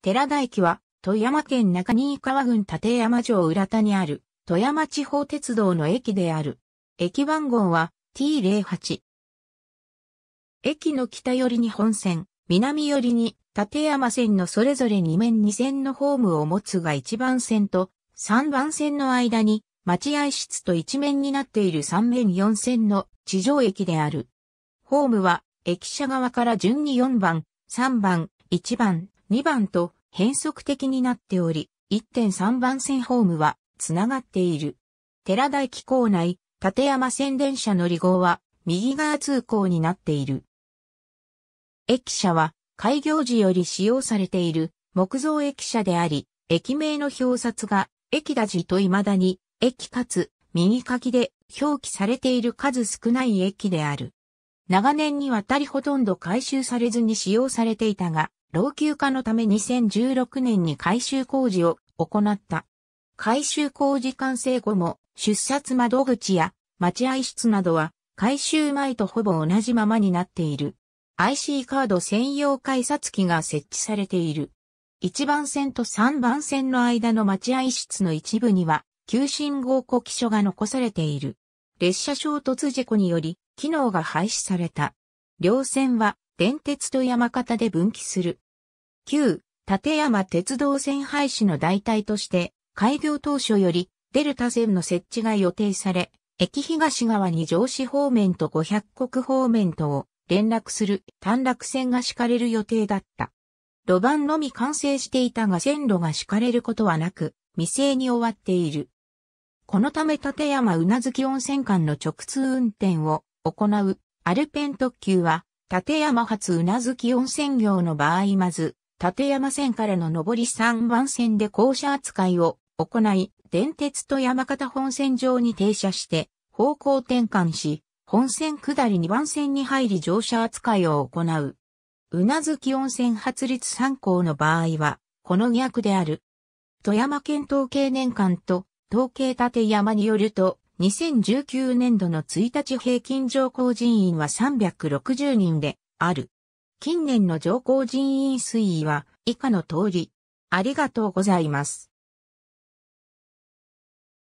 寺田駅は、富山県中新川郡立山城浦田にある、富山地方鉄道の駅である。駅番号は T08。駅の北寄りに本線、南寄りに立山線のそれぞれ2面2線のホームを持つが1番線と3番線の間に待合室と一面になっている3面4線の地上駅である。ホームは駅舎側から順に4番、3番、1番、2番と変則的になっており、1.3 番線ホームはつながっている。寺田駅構内、立山線電車乗り号は右側通行になっている。駅舎は開業時より使用されている木造駅舎であり、駅名の表札が駅だじと未だに駅かつ右書きで表記されている数少ない駅である。長年にわたりほとんど改修されずに使用されていたが、老朽化のため2016年に改修工事を行った。改修工事完成後も、出札窓口や待合室などは改修前とほぼ同じままになっている。IC カード専用改札機が設置されている。1番線と3番線の間の待合室の一部には旧信号呼気所が残されている。列車衝突事故により機能が廃止された。両線は電鉄と山形で分岐する。旧立山鉄道線廃止の代替として開業当初よりデルタ線の設置が予定され、駅東側に上市方面と五百石方面とを連絡する短絡線が敷かれる予定だった。路盤のみ完成していたが線路が敷かれることはなく、未成に終わっている。このため立山宇奈月温泉間の直通運転を行うアルペン特急は、立山発宇奈月温泉業の場合まず、立山線からの上り3番線で降車扱いを行い、電鉄と山形本線上に停車して方向転換し、本線下り2番線に入り乗車扱いを行う。宇奈月温泉発立3校の場合は、この逆である。富山県統計年間と統計立山によると、2019年度の1日平均乗降人員は360人である。近年の乗降人員推移は以下の通り。ありがとうございます。